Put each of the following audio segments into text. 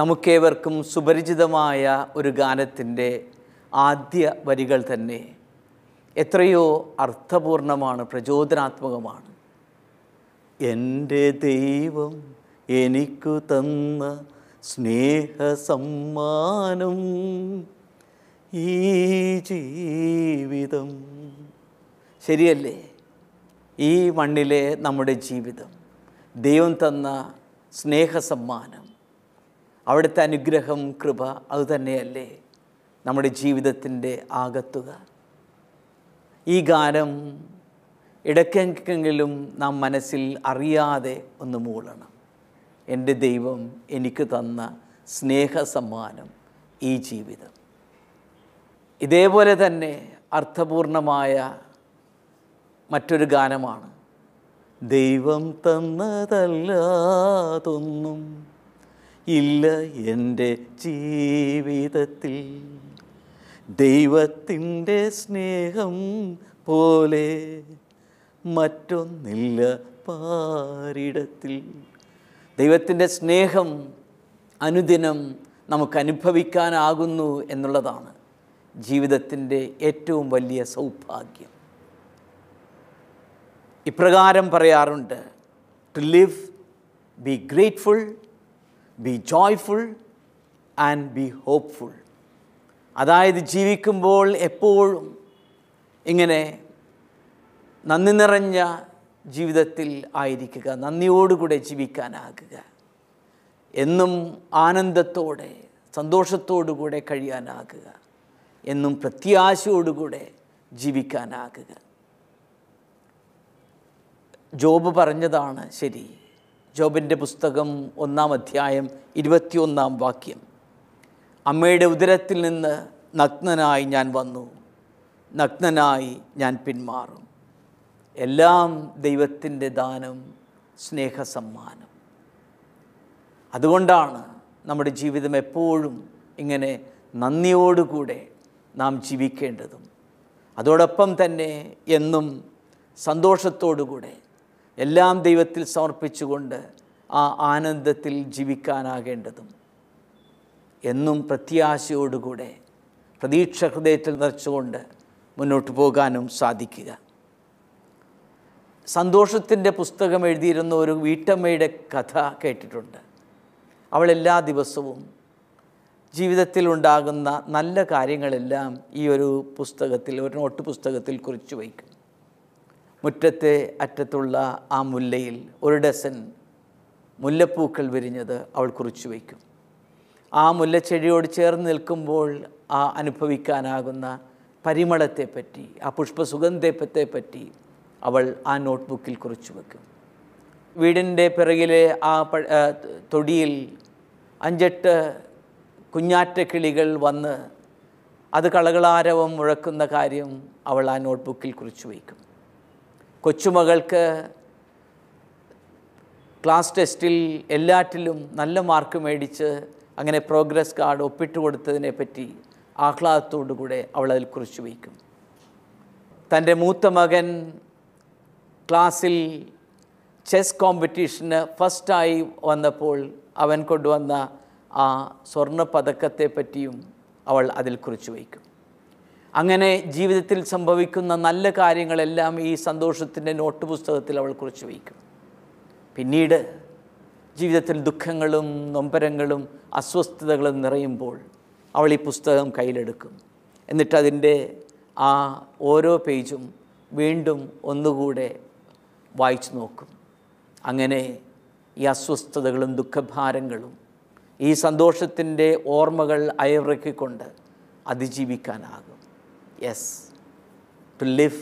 നമുക്കേവർക്കും സുപരിചിതമായ ഒരു ഗാനത്തിൻ്റെ ആദ്യ വരികൾ തന്നെ എത്രയോ അർത്ഥപൂർണമാണ്, പ്രചോദനാത്മകമാണ്. എൻ്റെ ദൈവം എനിക്കു തന്ന സ്നേഹസമ്മാനം ഈ ജീവിതം. ശരിയല്ലേ? ഈ മണ്ണിലെ നമ്മുടെ ജീവിതം ദൈവം തന്ന സ്നേഹസമ്മാനം, അവിടുത്തെ അനുഗ്രഹം, കൃപ, അതുതന്നെയല്ലേ നമ്മുടെ ജീവിതത്തിൻ്റെ ആകത്തുക. ഈ ഗാനം ഇടയ്ക്കെങ്കിലും നാം മനസ്സിൽ അറിയാതെ ഒന്ന് മൂളണം. എൻ്റെ ദൈവം എനിക്ക് തന്ന സ്നേഹസമ്മാനം ഈ ജീവിതം. ഇതേപോലെ തന്നെ അർത്ഥപൂർണമായ മറ്റൊരു ഗാനമാണ്, ദൈവം തന്നതല്ലാതൊന്നും ഇല്ല എൻ്റെ ജീവിതത്തിൽ, ദൈവത്തിൻ്റെ സ്നേഹം പോലെ മറ്റൊന്നില്ല പാരിടത്തിൽ. ദൈവത്തിൻ്റെ സ്നേഹം അനുദിനം നമുക്ക് അനുഭവിക്കാനാകുന്നു എന്നുള്ളതാണ് ജീവിതത്തിൻ്റെ ഏറ്റവും വലിയ സൗഭാഗ്യം. ഇപ്രകാരം പറയാറുണ്ട്, to live, be grateful, be joyful and be hopeful. അതായത് ജീവിക്കുമ്പോൾ എപ്പോഴും ഇങ്ങനെ നന്ദി നിറഞ്ഞ ജീവിതത്തിൽ ആയിരിക്കുക, നന്ദിയോടുകൂടെ ജീവിക്കാനാകുക, എന്നും ആനന്ദത്തോടെ സന്തോഷത്തോടുകൂടെ കഴിയാനാകുക, എന്നും പ്രത്യാശയോടുകൂടെ ജീവിക്കാനാകുക. ജോബ് പറഞ്ഞതാണ് ശരി. ജോബിൻ്റെ പുസ്തകം 1-ാം അധ്യായം 21-ാം വാക്യം, അമ്മയുടെ ഉദരത്തിൽ നിന്ന് നഗ്നനായി ഞാൻ വന്നു, നഗ്നനായി ഞാൻ പിന്മാറും. എല്ലാം ദൈവത്തിൻ്റെ ദാനം, സ്നേഹസമ്മാനം. അതുകൊണ്ടാണ് നമ്മുടെ ജീവിതം എപ്പോഴും ഇങ്ങനെ നന്ദിയോടുകൂടെ നാം ജീവിക്കേണ്ടതും, അതോടൊപ്പം തന്നെ എന്നും സന്തോഷത്തോടുകൂടെ എല്ലാം ദൈവത്തിൽ സമർപ്പിച്ചുകൊണ്ട് ആ ആനന്ദത്തിൽ ജീവിക്കാനാകേണ്ടതും, എന്നും പ്രത്യാശയോടുകൂടെ പ്രതീക്ഷ ഹൃദയത്തിൽ നിറച്ചുകൊണ്ട് മുന്നോട്ട് പോകാനും സാധിക്കുക. സന്തോഷത്തിൻ്റെ പുസ്തകം എഴുതിയിരുന്ന ഒരു വീട്ടമ്മയുടെ കഥ കേട്ടിട്ടുണ്ട്. അവൾ എല്ലാ ദിവസവും ജീവിതത്തിലുണ്ടാകുന്ന നല്ല കാര്യങ്ങളെല്ലാം ഈ ഒരു പുസ്തകത്തിൽ, ഒരു നോട്ട് പുസ്തകത്തിൽ കുറിച്ചു വയ്ക്കും. മുറ്റത്തെ അറ്റത്തുള്ള ആ മുല്ലയിൽ 1 ഡസൻ മുല്ലപ്പൂക്കൾ വിരിഞ്ഞത് അവൾ കുറിച്ചു വയ്ക്കും. ആ മുല്ലച്ചെടിയോട് ചേർന്ന് നിൽക്കുമ്പോൾ ആ അനുഭവിക്കാനാകുന്ന പരിമളത്തെപ്പറ്റി, ആ പുഷ്പസുഗന്ധത്തെപ്പറ്റി അവൾ ആ നോട്ട്ബുക്കിൽ കുറിച്ചു വയ്ക്കും. വീടിൻ്റെ പിറകിലെ ആ തൊടിയിൽ 5-8 കുഞ്ഞാറ്റക്കിളികൾ വന്ന് അത് കളകളാരവം മുഴക്കുന്ന കാര്യം അവൾ ആ നോട്ട്ബുക്കിൽ കുറിച്ചു വയ്ക്കും. കൊച്ചുമകൾക്ക് ക്ലാസ് ടെസ്റ്റിൽ എല്ലാറ്റിലും നല്ല മാർക്ക് മേടിച്ച് അങ്ങനെ പ്രോഗ്രസ് കാർഡ് ഒപ്പിട്ട് കൊടുത്തതിനെപ്പറ്റി ആഹ്ലാദത്തോടുകൂടെ അവൾ അതിൽ കുറിച്ചു വയ്ക്കും. തൻ്റെ മൂത്ത മകൻ ക്ലാസ്സിൽ ചെസ് കോമ്പറ്റീഷന് ഫസ്റ്റായി വന്നപ്പോൾ അവൻ കൊണ്ടുവന്ന ആ സ്വർണ്ണപ്പതക്കത്തെപ്പറ്റിയും അവൾ അതിൽ കുറിച്ചു വയ്ക്കും. അങ്ങനെ ജീവിതത്തിൽ സംഭവിക്കുന്ന നല്ല കാര്യങ്ങളെല്ലാം ഈ സന്തോഷത്തിൻ്റെ നോട്ട് പുസ്തകത്തിൽ അവൾ കുറിച്ചു വയ്ക്കും. പിന്നീട് ജീവിതത്തിൽ ദുഃഖങ്ങളും നൊമ്പരങ്ങളും അസ്വസ്ഥതകളും നിറയുമ്പോൾ അവൾ ഈ പുസ്തകം കയ്യിലെടുക്കും. എന്നിട്ട് അതിൻ്റെ ആ ഓരോ പേജും വീണ്ടും ഒന്നുകൂടെ വായിച്ചു നോക്കും. അങ്ങനെ ഈ അസ്വസ്ഥതകളും ദുഃഖഭാരങ്ങളും ഈ സന്തോഷത്തിൻ്റെ ഓർമ്മകൾ അയവിറക്കിക്കൊണ്ട് അതിജീവിക്കാനാകും. Yes, to live,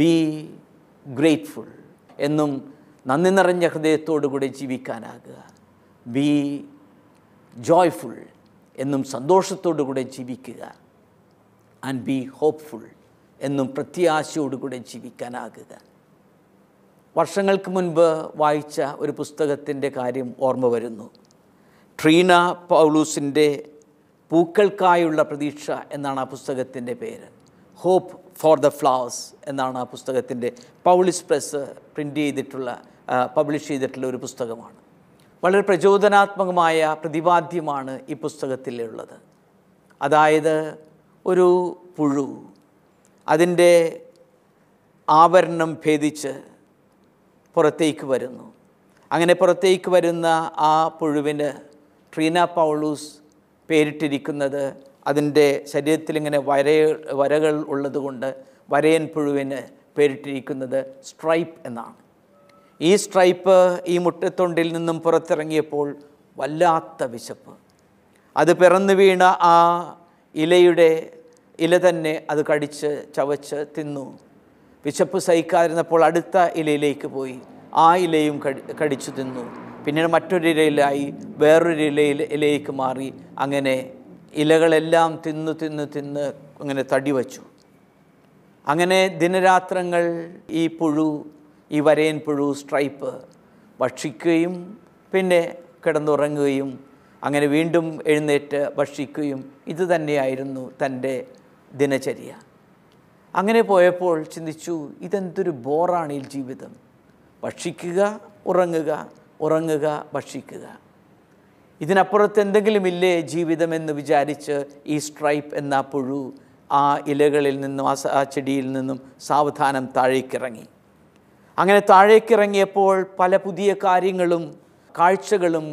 be grateful, എന്നും നന്ദി നിറഞ്ഞ ഹൃദയത്തോടുകൂടി ജീവിക്കാനാകുക, ബി ജോയ്ഫുൾ, എന്നും സന്തോഷത്തോടുകൂടി ജീവിക്കുക, ആൻഡ് ബി ഹോപ്പ്ഫുൾ, എന്നും പ്രത്യാശയോടുകൂടെ ജീവിക്കാനാകുക. വർഷങ്ങൾക്ക് മുൻപ് വായിച്ച ഒരു പുസ്തകത്തിൻ്റെ കാര്യം ഓർമ്മ വരുന്നു. ട്രീന പൗലൂസിൻ്റെ പൂക്കൾക്കായുള്ള പ്രതീക്ഷ എന്നാണ് ആ പുസ്തകത്തിൻ്റെ പേര്. ഹോപ്പ് ഫോർ ദ ഫ്ലവേഴ്സ് എന്നാണ് ആ പുസ്തകത്തിൻ്റെ, പൗളിസ് പ്രസ് പ്രിൻ്റ് ചെയ്തിട്ടുള്ള, പബ്ലിഷ് ചെയ്തിട്ടുള്ള ഒരു പുസ്തകമാണ്. വളരെ പ്രചോദനാത്മകമായ പ്രതിപാദ്യമാണ് ഈ പുസ്തകത്തിലുള്ളത്. അതായത് ഒരു പുഴു അതിൻ്റെ ആവരണം ഭേദിച്ച് പുറത്തേക്ക് വരുന്നു. അങ്ങനെ പുറത്തേക്ക് വരുന്ന ആ പുഴുവിന് ട്രീന പൗളൂസ് പേരിട്ടിരിക്കുന്നത് അതിൻ്റെ ശരീരത്തിലിങ്ങനെ വരകൾ ഉള്ളതുകൊണ്ട് വരയൻ പുഴുവിന് പേരിട്ടിരിക്കുന്നത് സ്ട്രൈപ്പ് എന്നാണ്. ഈ സ്ട്രൈപ്പ് ഈ മുട്ടത്തൊണ്ടിൽ നിന്നും പുറത്തിറങ്ങിയപ്പോൾ വല്ലാത്ത വിശപ്പ്, അത് പിറന്നു വീണ ആ ഇല തന്നെ അത് കടിച്ച് ചവച്ച് തിന്നു. വിശപ്പ് സഹിക്കാതിരുന്നപ്പോൾ അടുത്ത ഇലയിലേക്ക് പോയി, ആ ഇലയും കടിച്ചു തിന്നു. പിന്നീട് മറ്റൊരു ഇലയിലായി, വേറൊരു ഇലയിലേക്ക് മാറി. അങ്ങനെ ഇലകളെല്ലാം തിന്നു തിന്നു തിന്ന് അങ്ങനെ തടി വച്ചു. അങ്ങനെ ദിനരാത്രങ്ങൾ ഈ പുഴു, ഈ വരയൻ പുഴു സ്ട്രൈപ്പ് ഭക്ഷിക്കുകയും പിന്നെ കിടന്നുറങ്ങുകയും അങ്ങനെ വീണ്ടും എഴുന്നേറ്റ് ഭക്ഷിക്കുകയും, ഇത് തന്നെയായിരുന്നു തൻ്റെ ദിനചര്യ. അങ്ങനെ പോയപ്പോൾ ചിന്തിച്ചു, ഇതെന്തൊരു ബോറാണ് ഈ ജീവിതം, ഭക്ഷിക്കുക ഉറങ്ങുക ഉറങ്ങുക ഭക്ഷിക്കുക, ഇതിനപ്പുറത്ത് എന്തെങ്കിലുമില്ലേ ജീവിതം എന്ന് വിചാരിച്ച് ഈ സ്ട്രൈപ്പ് എന്ന പുഴു ആ ഇലകളിൽ നിന്നും ആ ചെടിയിൽ നിന്നും സാവധാനം താഴേക്കിറങ്ങി. അങ്ങനെ താഴേക്കിറങ്ങിയപ്പോൾ പല പുതിയ കാര്യങ്ങളും കാഴ്ചകളും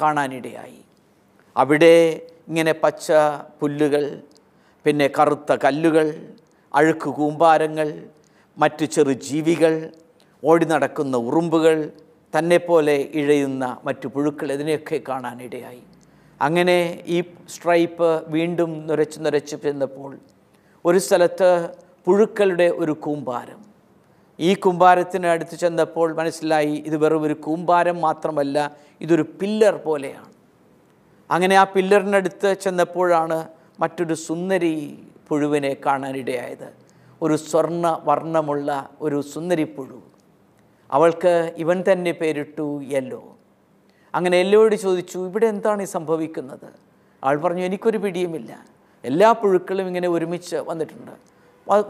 കാണാനിടയായി. അവിടെ ഇങ്ങനെ പച്ച പുല്ലുകൾ, പിന്നെ കറുത്ത കല്ലുകൾ, അഴുക്ക് കൂമ്പാരങ്ങൾ, മറ്റു ചെറു ജീവികൾ, ഓടി നടക്കുന്ന ഉറുമ്പുകൾ, തന്നെപ്പോലെ ഇഴയുന്ന മറ്റു പുഴുക്കൾ, ഇതിനെയൊക്കെ കാണാനിടയായി. അങ്ങനെ ഈ സ്ട്രൈപ്പ് വീണ്ടും നുരച്ച് നുരച്ച് ചെന്നപ്പോൾ ഒരു സ്ഥലത്ത് പുഴുക്കളുടെ ഒരു കൂമ്പാരം. ഈ കൂമ്പാരത്തിന് അടുത്ത് ചെന്നപ്പോൾ മനസ്സിലായി, ഇത് വെറും ഒരു കൂമ്പാരം മാത്രമല്ല, ഇതൊരു പില്ലർ പോലെയാണ്. അങ്ങനെ ആ പില്ലറിനടുത്ത് ചെന്നപ്പോഴാണ് മറ്റൊരു സുന്ദരി പുഴുവിനെ കാണാനിടയായത്. ഒരു സ്വർണ്ണ വർണ്ണമുള്ള ഒരു സുന്ദരി പുഴു. അവൾക്ക് ഇവൻ തന്നെ പേരിട്ടു യെല്ലോ. അങ്ങനെ യെല്ലോയോട് ചോദിച്ചു, ഇവിടെ എന്താണ് ഈ സംഭവിക്കുന്നത്? അവൾ പറഞ്ഞു, എനിക്കൊരു പിടിയുമില്ല, എല്ലാ പുഴുക്കളും ഇങ്ങനെ ഒരുമിച്ച് വന്നിട്ടുണ്ട്,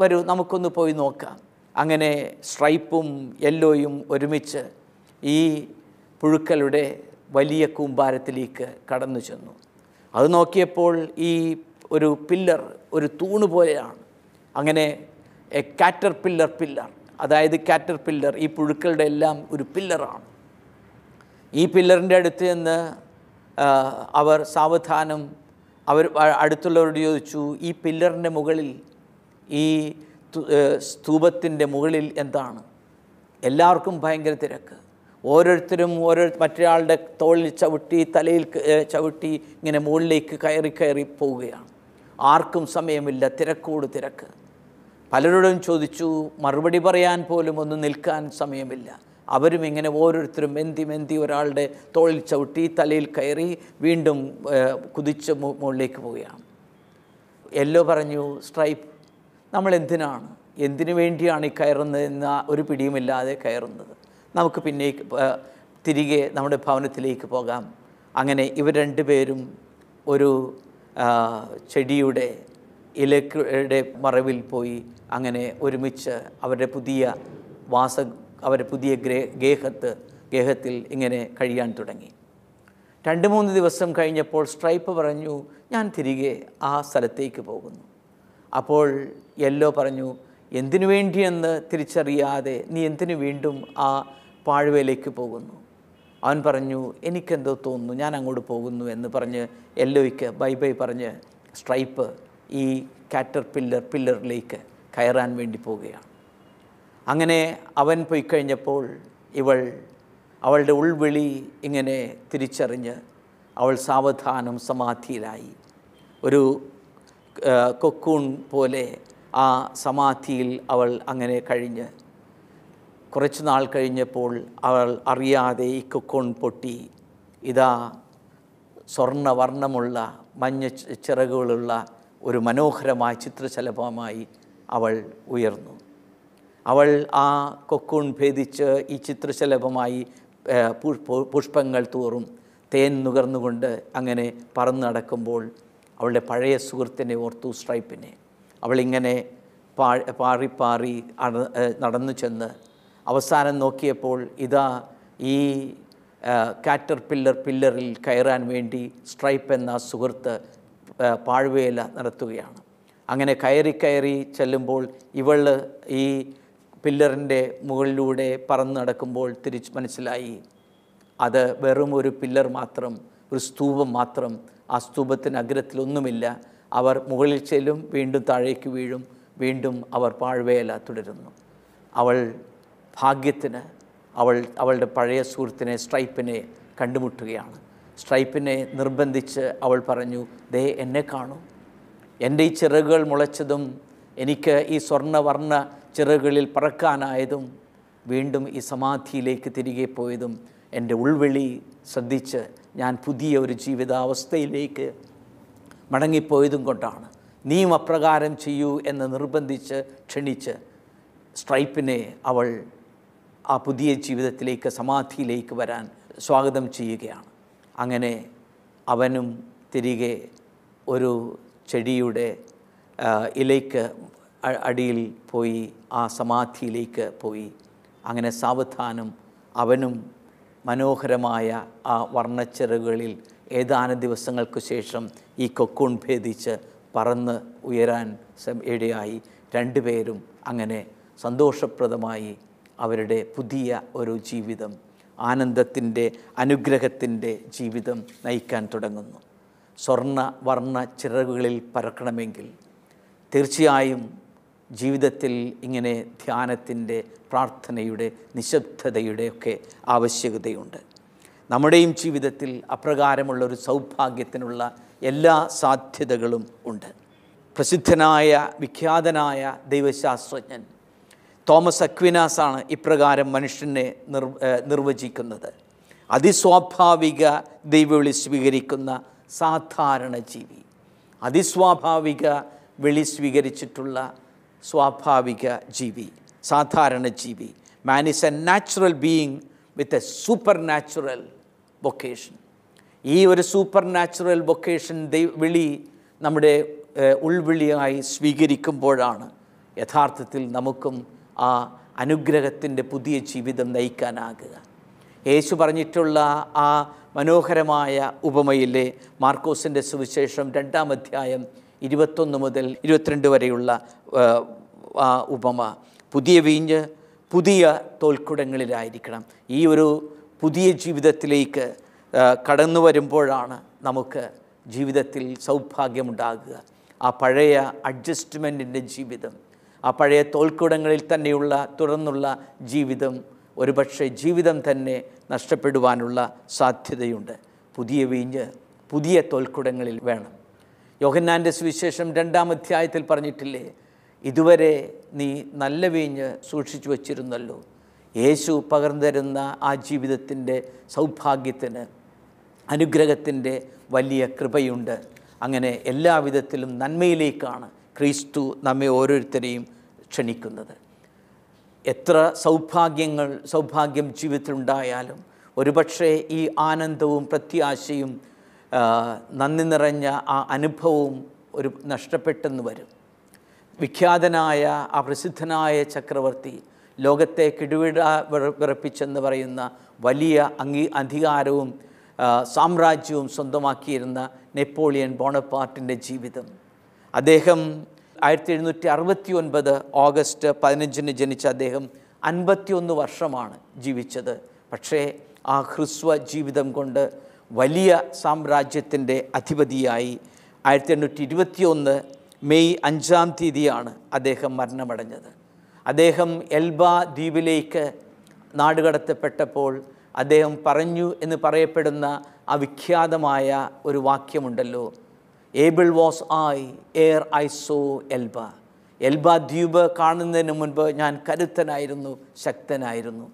വരൂ നമുക്കൊന്ന് പോയി നോക്കാം. അങ്ങനെ സ്ട്രൈപ്പും യെല്ലോയും ഒരുമിച്ച് ഈ പുഴുക്കളുടെ വലിയ കൂമ്പാരത്തിലേക്ക് കടന്നു ചെന്നു. അത് നോക്കിയപ്പോൾ ഈ ഒരു പില്ലർ ഒരു തൂണ് പോലെയാണ്. അങ്ങനെ കാറ്റർപില്ലർ, അതായത് കാറ്റർപില്ലർ ഈ പുഴുക്കളുടെ എല്ലാം ഒരു പില്ലറാണ്. ഈ പില്ലറിൻ്റെ അടുത്ത് നിന്ന് അവർ സാവധാനം അടുത്തുള്ളവരോട് ചോദിച്ചു, ഈ പില്ലറിൻ്റെ മുകളിൽ, ഈ സ്തൂപത്തിൻ്റെ മുകളിൽ എന്താണ്? എല്ലാവർക്കും ഭയങ്കര തിരക്ക്. ഓരോരുത്തരും മറ്റൊരാളുടെ തോളിൽ ചവിട്ടി, തലയിൽ ചവിട്ടി ഇങ്ങനെ മുകളിലേക്ക് കയറി കയറി പോവുകയാണ്. ആർക്കും സമയമില്ല, തിരക്കോട് തിരക്ക്. പലരോടും ചോദിച്ചു, മറുപടി പറയാൻ പോലും ഒന്നും നിൽക്കാൻ സമയമില്ല. അവരും ഇങ്ങനെ ഓരോരുത്തരും മെന്തി മെന്തി ഒരാളുടെ തോളിൽ ചവിട്ടി, തലയിൽ കയറി, വീണ്ടും കുതിച്ച് മുകളിലേക്ക് പോവുകയാണ്. യെല്ലോ പറഞ്ഞു, സ്ട്രൈപ്പ്, നമ്മളെന്തിനാണ്, എന്തിനു വേണ്ടിയാണ് ഈ കയറുന്നതെന്ന ഒരു പിടിയുമില്ലാതെ കയറുന്നത്, നമുക്ക് പിന്നെ തിരികെ നമ്മുടെ ഭവനത്തിലേക്ക് പോകാം. അങ്ങനെ ഇവർ രണ്ടുപേരും ഒരു ചെടിയുടെ ഇലയുടെ മറവിൽ പോയി. അങ്ങനെ ഒരുമിച്ച് അവരുടെ പുതിയ അവരുടെ പുതിയ ഗേഹത്തിൽ ഇങ്ങനെ കഴിയാൻ തുടങ്ങി. 2-3 ദിവസം കഴിഞ്ഞപ്പോൾ സ്ട്രൈപ്പ് പറഞ്ഞു, ഞാൻ തിരികെ ആ സ്ഥലത്തേക്ക് പോകുന്നു. അപ്പോൾ യെല്ലോ പറഞ്ഞു, എന്തിനു വേണ്ടിയെന്ന് തിരിച്ചറിയാതെ നീ എന്തിനു വീണ്ടും ആ പാഴ്വേലേക്ക് പോകുന്നു? അവൻ പറഞ്ഞു, എനിക്കെന്തോ തോന്നുന്നു, ഞാൻ അങ്ങോട്ട് പോകുന്നു എന്ന് പറഞ്ഞ് യെല്ലോയ്ക്ക് ബൈ ബൈ പറഞ്ഞ് സ്ട്രൈപ്പ് ഈ കാറ്റർപില്ലറിലേക്ക് കയറാൻ വേണ്ടി പോവുകയാണ്. അങ്ങനെ അവൻ പോയി കഴിഞ്ഞപ്പോൾ അവളുടെ ഉൾവിളി ഇങ്ങനെ തിരിച്ചറിഞ്ഞ് അവൾ സാവധാനം സമാധിയിലായി. ഒരു കൊക്കൂൺ പോലെ ആ സമാധിയിൽ അവൾ അങ്ങനെ കഴിഞ്ഞ് കുറച്ച് നാൾ കഴിഞ്ഞപ്പോൾ അവൾ അറിയാതെ ഈ കൊക്കൂൺ പൊട്ടി. ഇതാ സ്വർണ്ണ വർണ്ണമുള്ള മഞ്ഞ ചിറകുകളുള്ള ഒരു മനോഹരമായ ചിത്രശലഭമായി അവൾ ഉയർന്നു. അവൾ ആ കൊക്കൂൺ ഭേദിച്ച് ഈ ചിത്രശലഭമായി പുഷ്പങ്ങൾ തോറും തേൻ നുകർന്നുകൊണ്ട് അങ്ങനെ പറന്നു നടക്കുമ്പോൾ അവളുടെ പഴയ സുഹൃത്തിനെ ഓർത്തു, സ്ട്രൈപ്പിനെ. അവളിങ്ങനെ പാറി നടന്നു ചെന്ന് അവസാനം നോക്കിയപ്പോൾ ഇതാ ഈ caterpillar pillariൽ കയറാൻ വേണ്ടി സ്ട്രൈപ്പ് എന്ന സുഹൃത്ത് പാഴ്വേല നടത്തുകയാണ്. അങ്ങനെ കയറി കയറി ചെല്ലുമ്പോൾ ഇവൾ ഈ പില്ലറിൻ്റെ മുകളിലൂടെ പറന്ന് നടക്കുമ്പോൾ തിരിച്ച് മനസ്സിലായി അത് വെറും ഒരു പില്ലർ മാത്രം, ഒരു സ്തൂപം മാത്രം, ആ സ്തൂപത്തിന് അഗ്രത്തിലൊന്നുമില്ല. അവർ മുകളിൽ ചെല്ലും, വീണ്ടും താഴേക്ക് വീഴും, വീണ്ടും അവർ പാഴ്വേല തുടരുന്നു. അവൾ ഭാഗ്യത്തിന് അവളുടെ പഴയ സുഹൃത്തിനെ സ്ട്രൈപ്പിനെ കണ്ടുമുട്ടുകയാണ്. സ്ട്രൈപ്പിനെ നിർബന്ധിച്ച് അവൾ പറഞ്ഞു, ദേ എന്നെ കാണൂ, എൻ്റെ ഈ ചിറകുകൾ മുളച്ചതും എനിക്ക് ഈ സ്വർണ്ണവർണ്ണ ചിറകുകളിൽ പറക്കാനായതും വീണ്ടും ഈ സമാധിയിലേക്ക് തിരികെ പോയതും എൻ്റെ ഉൾവിളി ശ്രദ്ധിച്ച് ഞാൻ പുതിയ ഒരു ജീവിതാവസ്ഥയിലേക്ക് മടങ്ങിപ്പോയതും കൊണ്ടാണ്. നീയും അപ്രകാരം ചെയ്യൂ എന്ന് നിർബന്ധിച്ച് ക്ഷണിച്ച് സ്ട്രൈപ്പിനെ അവൾ ആ പുതിയ ജീവിതത്തിലേക്ക് സമാധിയിലേക്ക് വരാൻ സ്വാഗതം ചെയ്യുകയാണ്. അങ്ങനെ അവനും തിരികെ ഒരു ചെടിയുടെ ഇലയ്ക്ക് അടിയിൽ പോയി ആ സമാധിയിലേക്ക് പോയി. അങ്ങനെ സാവധാനം അവനും മനോഹരമായ ആ വർണ്ണച്ചിറകളിൽ ഏതാനും ദിവസങ്ങൾക്ക് ശേഷം ഈ കൊക്കൂൺ ഭേദിച്ച് പറന്ന് ഉയരാൻ ഇടയായി. രണ്ടുപേരും അങ്ങനെ സന്തോഷപ്രദമായി അവരുടെ പുതിയ ഒരു ജീവിതം, ആനന്ദത്തിൻ്റെ അനുഗ്രഹത്തിൻ്റെ ജീവിതം നയിക്കാൻ തുടങ്ങുന്നു. സ്വർണ്ണ വർണ്ണ ചിറകുകളിൽ പറക്കണമെങ്കിൽ തീർച്ചയായും ജീവിതത്തിൽ ഇങ്ങനെ ധ്യാനത്തിൻ്റെ, പ്രാർത്ഥനയുടെ, നിശബ്ദതയുടെയൊക്കെ ആവശ്യകതയുണ്ട്. നമ്മുടെയും ജീവിതത്തിൽ അപ്രകാരമുള്ളൊരു സൗഭാഗ്യത്തിനുള്ള എല്ലാ സാധ്യതകളും ഉണ്ട്. പ്രസിദ്ധനായ വിഖ്യാതനായ ദൈവശാസ്ത്രജ്ഞൻ തോമസ് അക്വിനാസാണ് ഇപ്രകാരം മനുഷ്യനെ നിർവചിക്കുന്നത്: അതിസ്വാഭാവിക ദൈവവിളി സ്വീകരിക്കുന്ന സാധാരണ ജീവി. അതിസ്വാഭാവിക വിളി സ്വീകരിച്ചിട്ടുള്ള സ്വാഭാവിക ജീവി, സാധാരണ ജീവി. Man is a natural being with a supernatural vocation. ഈ ഒരു സൂപ്പർ നാച്ചുറൽ വൊക്കേഷൻ വിളി നമ്മുടെ ഉൾവിളിയായി സ്വീകരിക്കുമ്പോഴാണ് യഥാർത്ഥത്തിൽ നമുക്കും ആ അനുഗ്രഹത്തിൻ്റെ പുതിയ ജീവിതം നയിക്കാനാകുക. യേശു പറഞ്ഞിട്ടുള്ള ആ മനോഹരമായ ഉപമയിലെ മാർക്കോസിൻ്റെ സുവിശേഷം 2-ാം അധ്യായം 21 മുതൽ 22 വരെയുള്ള ഉപമ, പുതിയ വീഞ്ഞ് പുതിയ തോൽക്കുടങ്ങളിലായിരിക്കണം. ഈ ഒരു പുതിയ ജീവിതത്തിലേക്ക് കടന്നു വരുമ്പോഴാണ് നമുക്ക് ജീവിതത്തിൽ സൗഭാഗ്യമുണ്ടാകുക. ആ പഴയ അഡ്ജസ്റ്റ്മെൻറ്റിൻ്റെ ജീവിതം, ആ പഴയ തോൽക്കുടങ്ങളിൽ തന്നെയുള്ള തുടർന്നുള്ള ജീവിതം, ഒരുപക്ഷെ ജീവിതം തന്നെ നഷ്ടപ്പെടുവാനുള്ള സാധ്യതയുണ്ട്. പുതിയ വീഞ്ഞ് പുതിയ തോൽക്കുടങ്ങളിൽ വേണം. യോഹന്നാൻ്റെ സുവിശേഷം 2-ാം അധ്യായത്തിൽ പറഞ്ഞിട്ടില്ലേ, ഇതുവരെ നീ നല്ല വീഞ്ഞ് സൂക്ഷിച്ചു വച്ചിരുന്നല്ലോ. യേശു പകർന്നു തരുന്ന ആ ജീവിതത്തിൻ്റെ സൗഭാഗ്യത്തിന്, അനുഗ്രഹത്തിൻ്റെ വലിയ കൃപയുണ്ട്. അങ്ങനെ എല്ലാവിധത്തിലും നന്മയിലേക്കാണ് ക്രിസ്തു നമ്മെ ഓരോരുത്തരെയും ക്ഷണിക്കുന്നത്. എത്ര സൗഭാഗ്യം ജീവിതത്തിലുണ്ടായാലും ഒരുപക്ഷെ ഈ ആനന്ദവും പ്രത്യാശയും നന്ദി നിറഞ്ഞ ആ അനുഭവവും ഒരു നഷ്ടപ്പെട്ടെന്ന് വരും. വിഖ്യാതനായ ആ പ്രസിദ്ധനായ ചക്രവർത്തി, ലോകത്തെ കിടുവിട വിറപ്പിച്ചെന്ന് പറയുന്ന വലിയ അധികാരവും സാമ്രാജ്യവും സ്വന്തമാക്കിയിരുന്ന നെപ്പോളിയൻ ബോണപ്പാർട്ടിൻ്റെ ജീവിതം, അദ്ദേഹം 1769 ഓഗസ്റ്റ് 15-ന് ജനിച്ച അദ്ദേഹം 51 വർഷമാണ് ജീവിച്ചത്. പക്ഷേ ആ ഹ്രസ്വ ജീവിതം കൊണ്ട് വലിയ സാമ്രാജ്യത്തിൻ്റെ അധിപതിയായി 1821 മെയ് 5-ാം തീയതിയാണ് അദ്ദേഹം മരണമടഞ്ഞത്. അദ്ദേഹം എൽബ ദ്വീപിലേക്ക് നാടുകടത്തപ്പെട്ടപ്പോൾ അദ്ദേഹം പറഞ്ഞു എന്ന് പറയപ്പെടുന്ന ആ വിഖ്യാതമായ ഒരു വാക്യമുണ്ടല്ലോ, able was I ere I saw Elba. Elba ദ്വീപ് കാണുന്നതിന് മുൻപ് ഞാൻ കരുത്തനായിരുന്നു, ശക്തനായിരുന്നു.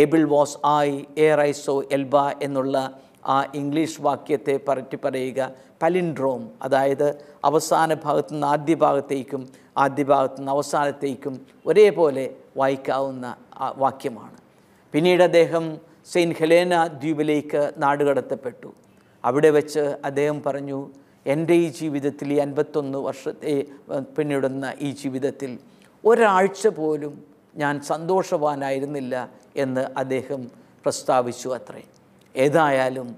Able was I ere I saw Elba എന്നുള്ള ആ ഇംഗ്ലീഷ് വാക്യത്തെ പറ്റി പറയുക പലിൻഡ്രോം, അതായത് അവസാന ഭാഗത്തു നിന്ന് ആദ്യ ഭാഗത്തേക്കും ആദ്യ ഭാഗത്തു നിന്ന് അവസാനത്തേക്കും ഒരേപോലെ വായിക്കാവുന്ന വാക്യമാണ്. പിന്നീട് അദ്ദേഹം സെയിൻറ്റ് ഹെലേന ദ്വീപിലേക്ക് നാടുകടത്തപ്പെട്ടു. അവിടെ വെച്ച് അദ്ദേഹം പറഞ്ഞു, എൻ്റെ ഈ ജീവിതത്തിൽ, ഈ 51 വർഷത്തെ പിന്നിടുന്ന ഈ ജീവിതത്തിൽ ഒരാഴ്ച പോലും ഞാൻ സന്തോഷവാനായിരുന്നില്ല എന്ന് അദ്ദേഹം പ്രസ്താവിച്ചു അത്രേ. ഏതായാലും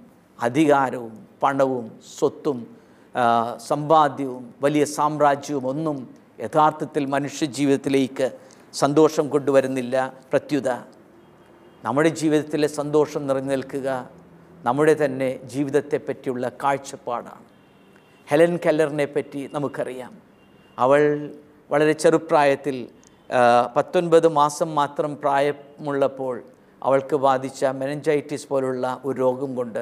അധികാരവും പണവും സ്വത്തും സമ്പാദ്യവും വലിയ സാമ്രാജ്യവും ഒന്നും യഥാർത്ഥത്തിൽ മനുഷ്യജീവിതത്തിലേക്ക് സന്തോഷം കൊണ്ടുവരുന്നില്ല. പ്രത്യുത നമ്മുടെ ജീവിതത്തിലെ സന്തോഷം നിലനിൽക്കുക നമ്മുടെ തന്നെ ജീവിതത്തെപ്പറ്റിയുള്ള കാഴ്ചപ്പാടാണ്. ഹെലൻ കെല്ലറിനെ പറ്റി നമുക്കറിയാം. അവൾ വളരെ ചെറുപ്രായത്തിൽ 19 മാസം മാത്രം പ്രായമുള്ളപ്പോൾ അവൾക്ക് ബാധിച്ച മെനിഞ്ചൈറ്റിസ് പോലുള്ള ഒരു രോഗം കൊണ്ട്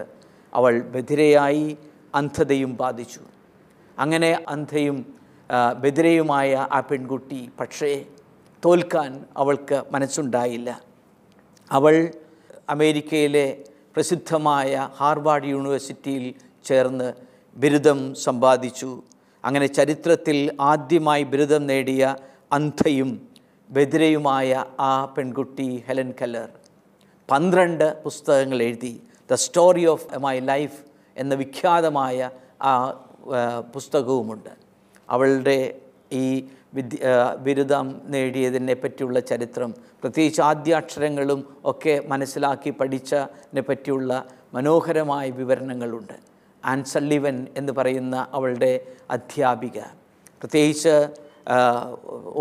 അവൾ ബധിരയായി അന്ധതയും ബാധിച്ചു. അങ്ങനെ അന്ധയും ബധിരയുമായ ആ പെൺകുട്ടി പക്ഷേ തോൽക്കാൻ അവൾക്ക് മനസ്സുണ്ടായില്ല. അവൾ അമേരിക്കയിലെ പ്രസിദ്ധമായ ഹാർവാർഡ് യൂണിവേഴ്സിറ്റിയിൽ ചേർന്ന് ബിരുദം സമ്പാദിച്ചു. അങ്ങനെ ചരിത്രത്തിൽ ആദ്യമായി ബിരുദം നേടിയ അന്ധയും ബധിരയുമായ ആ പെൺകുട്ടി ഹെലൻ കെല്ലർ 12 പുസ്തകങ്ങൾ എഴുതി. The story of my life എന്ന വിഖ്യാതമായ ആ പുസ്തകവുമുണ്ട്. അവളുടെ ഈ ബിരുദം നേടിയതിനെ പറ്റിയുള്ള ചരിത്രം, പ്രത്യേകിച്ച് ആദ്യാക്ഷരങ്ങളും ഒക്കെ മനസ്സിലാക്കി പഠിച്ചതിനെ പറ്റിയുള്ള മനോഹരമായ വിവരണങ്ങളുണ്ട്. ആൻ സള്ളിവൻ എന്ന് പറയുന്ന അവളുടെ അധ്യാപിക പ്രത്യേകിച്ച്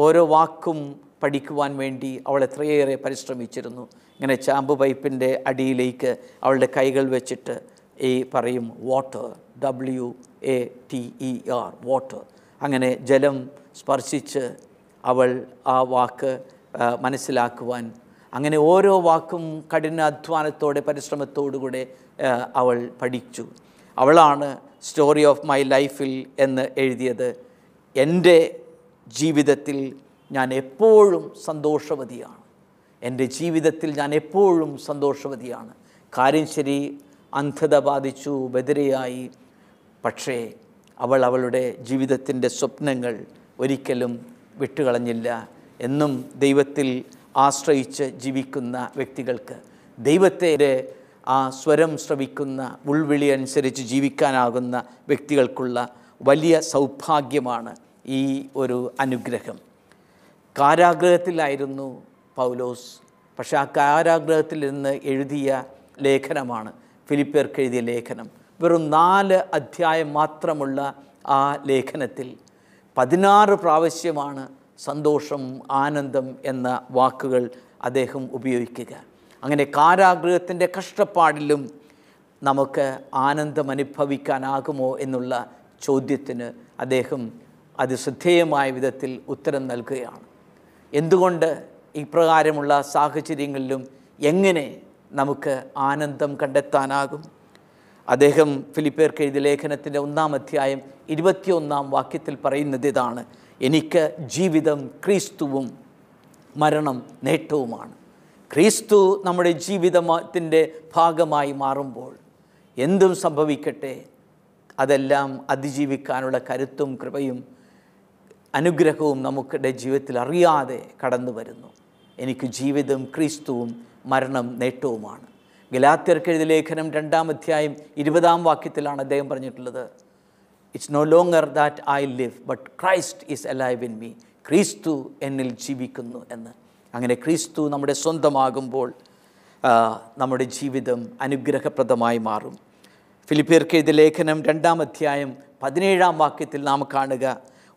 ഓരോ വാക്കും പഠിക്കുവാൻ വേണ്ടി അവൾ എത്രയേറെ പരിശ്രമിച്ചിരുന്നു. ഇങ്ങനെ ചാമ്പ് പൈപ്പിൻ്റെ അടിയിലേക്ക് അവളുടെ കൈകൾ വെച്ചിട്ട് ഈ പറയും വാട്ടർ, WATER, വാട്ടർ, അങ്ങനെ ജലം സ്പർശിച്ച് അവൾ ആ വാക്ക് മനസ്സിലാക്കുവാൻ, അങ്ങനെ ഓരോ വാക്കും കഠിനാധ്വാനത്തോടെ പരിശ്രമത്തോടുകൂടെ അവൾ പഠിച്ചു. അവളാണ് സ്റ്റോറി ഓഫ് മൈ ലൈഫിൽ എന്ന് എഴുതിയത്. എൻ്റെ ജീവിതത്തിൽ ഞാൻ എപ്പോഴും സന്തോഷവതിയാണ്, എൻ്റെ ജീവിതത്തിൽ ഞാൻ എപ്പോഴും സന്തോഷവതിയാണ്. കാര്യം ശരി, അന്ധത ബാധിച്ചു, ബധിരയായി, പക്ഷേ അവൾ അവളുടെ ജീവിതത്തിൻ്റെ സ്വപ്നങ്ങൾ ഒരിക്കലും വിട്ടുകളഞ്ഞില്ല. എന്നും ദൈവത്തിൽ ആശ്രയിച്ച് ജീവിക്കുന്ന വ്യക്തികൾക്ക്, ദൈവത്തിൻ്റെ ആ സ്വരം ശ്രവിക്കുന്ന ഉൾവിളി അനുസരിച്ച് ജീവിക്കാനാകുന്ന വ്യക്തികൾക്കുള്ള വലിയ സൗഭാഗ്യമാണ് ഈ ഒരു അനുഗ്രഹം. കാരാഗ്രഹത്തിലായിരുന്നു പൗലോസ്, പക്ഷേ ആ കാരാഗ്രഹത്തിൽ നിന്ന് എഴുതിയ ലേഖനമാണ് ഫിലിപ്പിയർക്ക് എഴുതിയ ലേഖനം. വെറും 4 അധ്യായം മാത്രമുള്ള ആ ലേഖനത്തിൽ 16 പ്രാവശ്യമാണ് സന്തോഷം, ആനന്ദം എന്ന വാക്കുകൾ അദ്ദേഹം ഉപയോഗിക്കുക. അങ്ങനെ കാരാഗ്രഹത്തിൻ്റെ കഷ്ടപ്പാടിലും നമുക്ക് ആനന്ദം അനുഭവിക്കാനാകുമോ എന്നുള്ള ചോദ്യത്തിന് അദ്ദേഹം അതിശ്രദ്ധേയമായ വിധത്തിൽ ഉത്തരം നൽകുകയാണ്. എന്തുകൊണ്ട് ഇപ്രകാരമുള്ള സാഹചര്യങ്ങളിലും എങ്ങനെ നമുക്ക് ആനന്ദം കണ്ടെത്താനാകും? അദ്ദേഹം ഫിലിപ്പിയർക്ക് എഴുതിയ ലേഖനത്തിൻ്റെ 1-ാം അധ്യായം 21-ാം വാക്യത്തിൽ പറയുന്നത് ഇതാണ്: എനിക്ക് ജീവിതം ക്രിസ്തുവും മരണം നേട്ടവുമാണ്. ക്രിസ്തു നമ്മുടെ ജീവിതത്തിൻ്റെ ഭാഗമായി മാറുമ്പോൾ എന്തും സംഭവിക്കട്ടെ, അതെല്ലാം അതിജീവിക്കാനുള്ള കരുത്തും കൃപയും അനുഗ്രഹവും നമുക്കിടെ ജീവിതത്തിൽ അറിയാതെ കടന്നു വരുന്നു. എനിക്ക് ജീവിതം ക്രിസ്തുവും മരണം നേട്ടവുമാണ്. ഗലാത്യർക്ക് എഴുതിയ ലേഖനം 2-ാം അധ്യായം 20-ാം വാക്യത്തിലാണ് അദ്ദേഹം പറഞ്ഞിട്ടുള്ളത്: it's no longer that I live but Christ is alive in me. ക്രിസ്തു എന്നിൽ ജീവിക്കുന്നു എന്ന്. അങ്ങനെ ക്രിസ്തു നമ്മുടെ സ്വന്തമാകുമ്പോൾ നമ്മുടെ ജീവിതം അനുഗ്രഹപ്രദമായി മാറും. ഫിലിപ്പിയർക്ക് എഴുതിയ ലേഖനം 2-ാം അധ്യായം 17-ാം വാക്യത്തിൽ നാം കാണുക: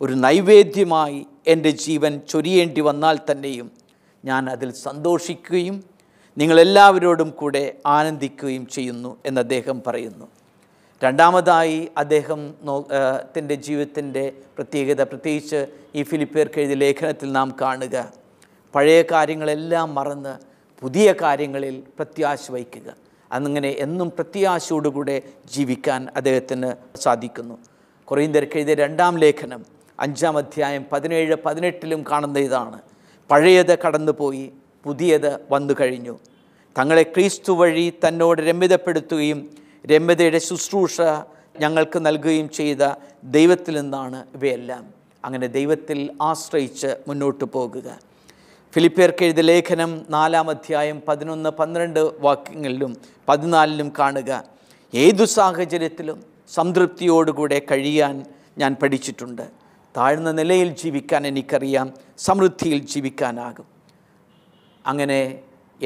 ഒരു നൈവേദ്യമായി എൻ്റെ ജീവൻ ചൊരിയേണ്ടി വന്നാൽ തന്നെയും ഞാൻ അതിൽ സന്തോഷിക്കുകയും നിങ്ങളെല്ലാവരോടും കൂടെ ആനന്ദിക്കുകയും ചെയ്യുന്നു എന്ന് അദ്ദേഹം പറയുന്നു. രണ്ടാമതായി അദ്ദേഹം തൻ്റെ ജീവിതത്തിൻ്റെ പ്രത്യേകത, പ്രത്യേകിച്ച് ഈ ഫിലിപ്പിയർക്ക് എഴുതിയ ലേഖനത്തിൽ നാം കാണുക, പഴയ കാര്യങ്ങളെല്ലാം മറന്ന് പുതിയ കാര്യങ്ങളിൽ പ്രത്യാശ വയ്ക്കുക. അങ്ങനെ എന്നും പ്രത്യാശയോടുകൂടെ ജീവിക്കാൻ അദ്ദേഹത്തിന് സാധിക്കുന്നു. കൊറിന്ത്യർക്ക് എഴുതിയ 2-ാം ലേഖനം 5-ാം അധ്യായം 17-18-ലും കാണുന്ന ഇതാണ്: പഴയത് കടന്നുപോയി പുതിയത് വന്നു കഴിഞ്ഞു. തങ്ങളെ ക്രിസ്തു വഴി തന്നോട് രമ്യതപ്പെടുത്തുകയും രമ്യതയുടെ ശുശ്രൂഷ ഞങ്ങൾക്ക് നൽകുകയും ചെയ്ത ദൈവത്തിൽ നിന്നാണ് ഇവയെല്ലാം. അങ്ങനെ ദൈവത്തിൽ ആശ്രയിച്ച് മുന്നോട്ട് പോകുക. ഫിലിപ്പിയർക്ക് എഴുതിയ ലേഖനം 4-ാം അധ്യായം 11-12 വാക്യങ്ങളിലും 14-ലും കാണുക: ഏതു സാഹചര്യത്തിലും സംതൃപ്തിയോടുകൂടെ കഴിയാൻ ഞാൻ പഠിച്ചിട്ടുണ്ട്. താഴ്ന്ന നിലയിൽ ജീവിക്കാൻ എനിക്കറിയാം, സമൃദ്ധിയിൽ ജീവിക്കാനാകും. അങ്ങനെ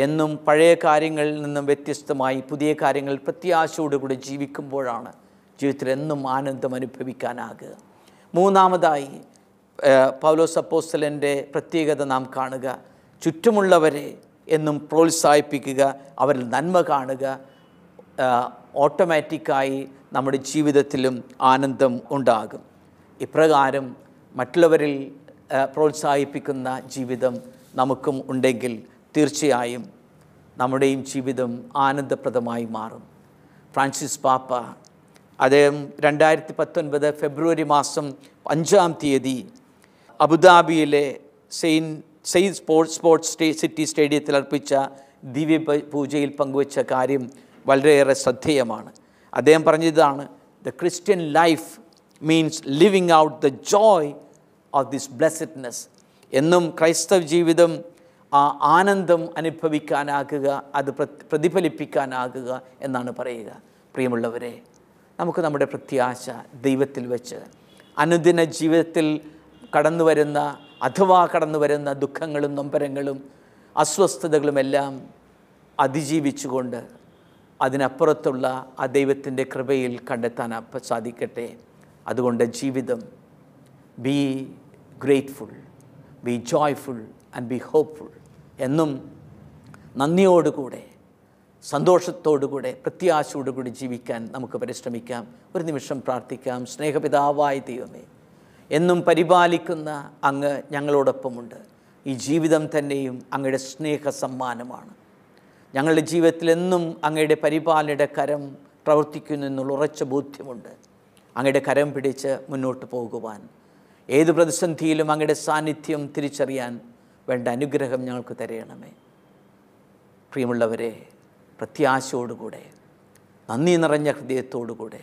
എന്നും പഴയ കാര്യങ്ങളിൽ നിന്നും വ്യത്യസ്തമായി പുതിയ കാര്യങ്ങൾ പ്രത്യാശയോടുകൂടി ജീവിക്കുമ്പോഴാണ് ജീവിതത്തിൽ എന്നും ആനന്ദം അനുഭവിക്കാനാകുക. മൂന്നാമതായി പൗലോസ് അപ്പോസ്തലൻ്റെ പ്രത്യേകത നാം കാണുക. ചുറ്റുമുള്ളവരെ എന്നും പ്രോത്സാഹിപ്പിക്കുക, അവരിൽ നന്മ കാണുക. ഓട്ടോമാറ്റിക്കായി നമ്മുടെ ജീവിതത്തിലും ആനന്ദം ഉണ്ടാകും. ഇപ്രകാരം മറ്റുള്ളവരിൽ പ്രോത്സാഹിപ്പിക്കുന്ന ജീവിതം നമുക്കും ഉണ്ടെങ്കിൽ തീർച്ചയായും നമ്മുടെയും ജീവിതം ആനന്ദപ്രദമായി മാറും. ഫ്രാൻസിസ് പാപ്പ അദ്ദേഹം 2019 ഫെബ്രുവരി 5 അബുദാബിയിലെ സെയിൻ സ്പോർട്സ് സിറ്റി സ്റ്റേഡിയത്തിൽ അർപ്പിച്ച ദിവ്യ പൂജയിൽ പങ്കുവച്ച കാര്യം വളരെയേറെ ശ്രദ്ധേയമാണ്. അദ്ദേഹം പറഞ്ഞതാണ്, the Christian life means living out the joy of this blessedness. എന്നും ക്രൈസ്തവ ജീവിതം ആനന്ദം അനുഭവിക്കാനാകുക, അത് പ്രതിഫലിപ്പിക്കാനാകുക എന്നാണ് പറയുക. പ്രിയമുള്ളവരെ, നമുക്ക് നമ്മുടെ പ്രത്യാശ ദൈവത്തിൽ വെച്ച് അനുദിന ജീവിതത്തിൽ കടന്നു വരുന്ന ദുഃഖങ്ങളും നൊമ്പരങ്ങളും അസ്വസ്ഥതകളുമെല്ലാം അതിജീവിച്ചുകൊണ്ട് അതിനപ്പുറത്തുള്ള ആ ദൈവത്തിൻ്റെ കൃപയിൽ കണ്ടെത്താൻ സാധിക്കട്ടെ. അതുകൊണ്ട് ജീവിതം be grateful, be joyful and be hopeful. എന്നും നന്ദിയോടുകൂടെ, സന്തോഷത്തോടുകൂടെ, പ്രത്യാശയോടുകൂടി ജീവിക്കാൻ നമുക്ക് പരിശ്രമിക്കാം. ഒരു നിമിഷം പ്രാർത്ഥിക്കാം. സ്നേഹപിതാവായ ദൈവമേ, എന്നും പരിപാലിക്കുന്ന അങ്ങ് ഞങ്ങളോടൊപ്പമുണ്ട്. ഈ ജീവിതം തന്നെയും അങ്ങയുടെ സ്നേഹ സമ്മാനമാണ്. ഞങ്ങളുടെ ജീവിതത്തിലെന്നും അങ്ങയുടെ പരിപാലനയുടെ കരം പ്രവർത്തിക്കുന്നു എന്നുള്ള ഉറച്ച ബോധ്യമുണ്ട്. അങ്ങയുടെ കരം പിടിച്ച് മുന്നോട്ട് പോകുവാൻ, ഏത് പ്രതിസന്ധിയിലും അങ്ങയുടെ സാന്നിധ്യം തിരിച്ചറിയാൻ വേണ്ട അനുഗ്രഹം ഞങ്ങൾക്ക് തരയണമേ. പ്രിയമുള്ളവരെ, പ്രത്യാശയോടുകൂടെ, നന്ദി നിറഞ്ഞ ഹൃദയത്തോടുകൂടെ,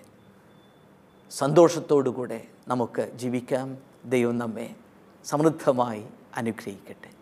സന്തോഷത്തോടുകൂടെ നമുക്ക് ജീവിക്കാം. ദൈവം നമ്മെ സമൃദ്ധമായി അനുഗ്രഹിക്കട്ടെ.